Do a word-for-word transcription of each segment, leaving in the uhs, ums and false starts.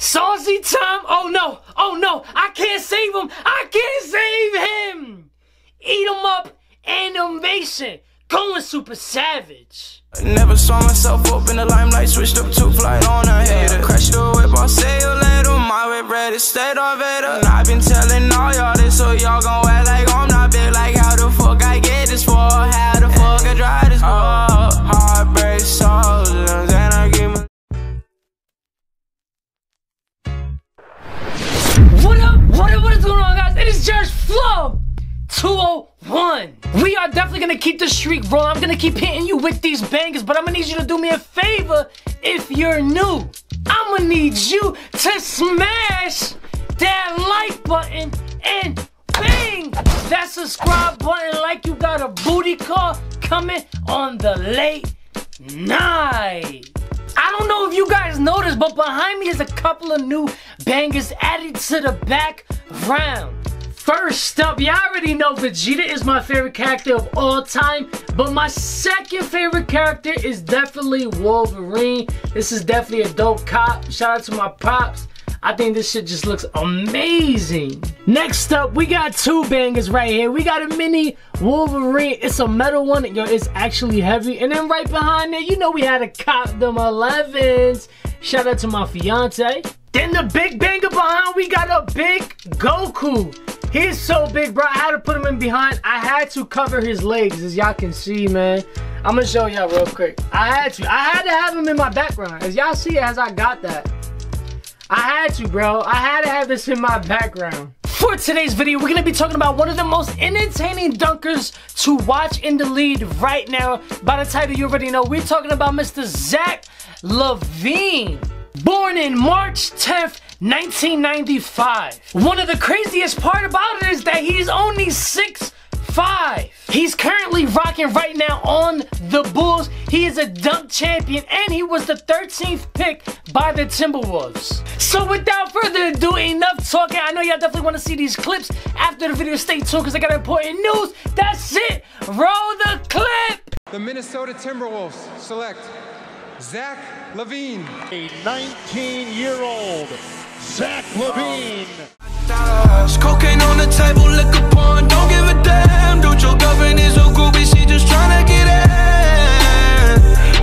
Saucy time! Oh no! Oh no! I can't save him! I can't save him! Eat him up! Animation! Going super savage! Never saw myself up in the limelight, switched up to flight on a hater. Crashed the whip, I'll say you later. My whip red instead of Vader. I've been telling all y'all this, so y'all gon' act like I'm not big. Like how the fuck I get this for? How the fuck I drive this for? Heartbreak soldiers, and I give my What up, what is going on, guys? It is Jerz Flow two oh one. We are definitely going to keep the streak rolling. I'm going to keep hitting you with these bangers, but I'm going to need you to do me a favor if you're new. I'm going to need you to smash that like button and bang that subscribe button like you got a booty call coming on the late night. I don't know if you guys noticed, but behind me is a couple of new bangers added to the background. First up, y'all already know Vegeta is my favorite character of all time, but my second favorite character is definitely Wolverine. This is definitely a dope cop. Shout out to my pops. I think this shit just looks amazing. Next up, we got two bangers right here. We got a mini Wolverine. It's a metal one. Yo, it's actually heavy. And then right behind there, you know we had a cop, them elevens. Shout out to my fiance. Then the big banger behind, we got a big Goku. He's so big, bro. I had to put him in behind. I had to cover his legs, as y'all can see, man. I'm going to show y'all real quick. I had to. I had to have him in my background. As y'all see, as I got that. I had to, bro. I had to have this in my background. For today's video, we're gonna be talking about one of the most entertaining dunkers to watch in the lead right now. By the title, you already know. We're talking about Mister Zach LaVine. Born in March tenth, nineteen ninety-five. One of the craziest part about it is that he's only six five. He's currently rocking right now on the Bulls. He is a dunk champion, and he was the thirteenth pick by the Timberwolves. So without further ado, enough talking. I know y'all definitely want to see these clips after the video. Stay tuned because I got important news. That's it. Roll the clip. The Minnesota Timberwolves select Zach LaVine. A nineteen-year-old Zach LaVine. Cocaine on the table, liquor porn, don't give a damn. Dude, your girlfriend is so groovy, she just tryna get in.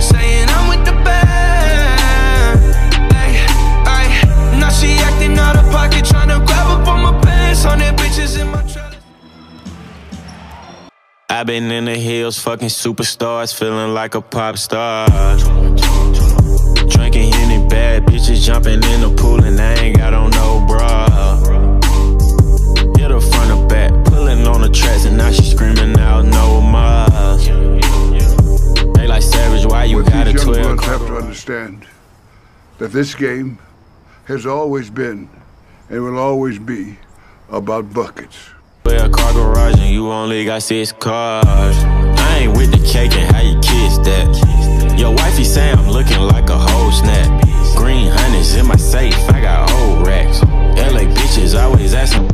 Saying I'm with the band. Ay, ay, now she acting out of pocket, tryna grab up on my pants. Hundred bitches in my trailer. I been in the hills, fucking superstars, feeling like a pop star. Drinking any bad bitches, jumping in the pool, and I ain't got on no bra. The front of back, pulling on the tracks, and now she screaming out no more. They like savage. Why you well, got a twelve? Young ones have to understand that this game has always been and will always be about buckets. Play a car garage and you only got six cars. I ain't with the cake and how you kiss that. Your wifey say I'm looking like a whole snap. Green honey's in my safe. I got old racks. L A bitches always asking.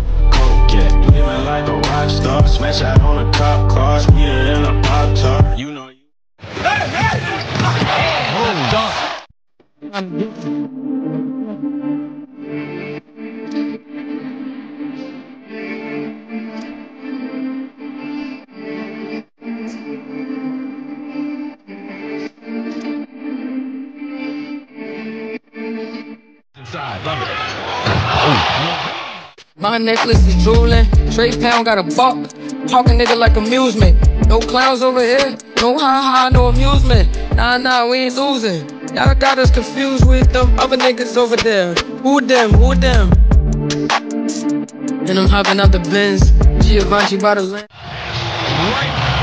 Yeah, living like a rock star, smash out on the cop car, speed in a pop tart. You know you. Hey, hey! Oh, dunk. I'm inside, love it. Oh. My necklace is drooling. Trey Pound got a bop. Talking nigga like amusement. No clowns over here. No ha-ha, no amusement. Nah, nah, we ain't losing. Y'all got us confused with them other niggas over there. Who them? Who them? And I'm hopping out the Benz. Giovanni by the land. Right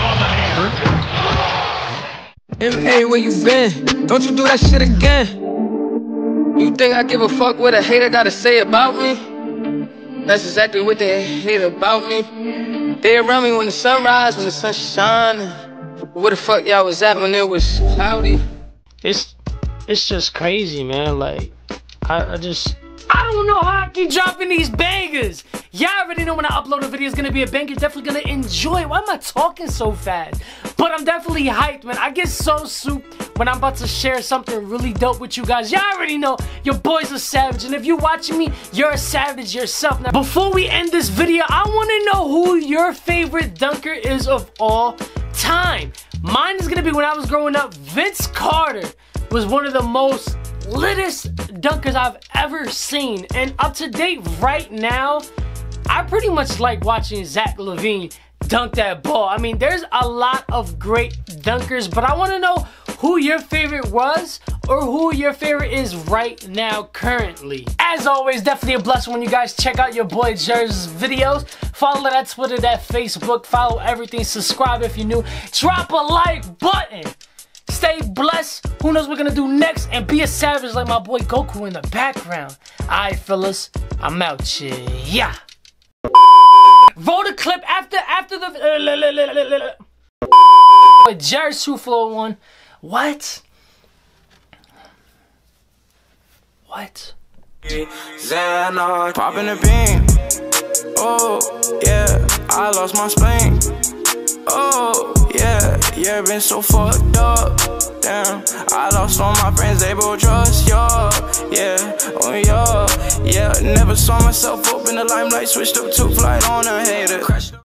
on the hammer. M A, where you been? Don't you do that shit again. You think I give a fuck what a hater gotta say about me? That's exactly what they hate about me. They around me when the sun rise, when the sun shine. Where the fuck y'all was at when it was cloudy? It's it's just crazy, man. Like, I, I just... I don't know how I keep dropping these bangers. Y'all already know when I upload a video, it's going to be a banger. Definitely going to enjoy it. Why am I talking so fast? But I'm definitely hyped, man. I get so super... when I'm about to share something really dope with you guys. Y'all already know your boy's a savage, and if you're watching me, you're a savage yourself. Now, before we end this video, I want to know who your favorite dunker is of all time. Mine is going to be, when I was growing up, Vince Carter was one of the most littest dunkers I've ever seen. And up to date right now, I pretty much like watching Zach LaVine dunk that ball. I mean, there's a lot of great dunkers, but I want to know who your favorite was or who your favorite is right now currently. As always, definitely a blessing when you guys check out your boy Jerz's videos. Follow that Twitter, that Facebook, follow everything, subscribe if you're new, drop a like button. Stay blessed. Who knows what we're gonna do next? And be a savage like my boy Goku in the background. Alright, fellas, I'm out here. Yeah. Vote a clip after after the uh, Jerz Flow two oh one. What? What? Popping the bean. Oh yeah, I lost my spleen. Oh yeah, yeah, been so fucked up. Damn, I lost all my friends, they both trust y'all. Yeah, oh y'all. Yeah, never saw myself up in the limelight. Switched up to flight on a hater.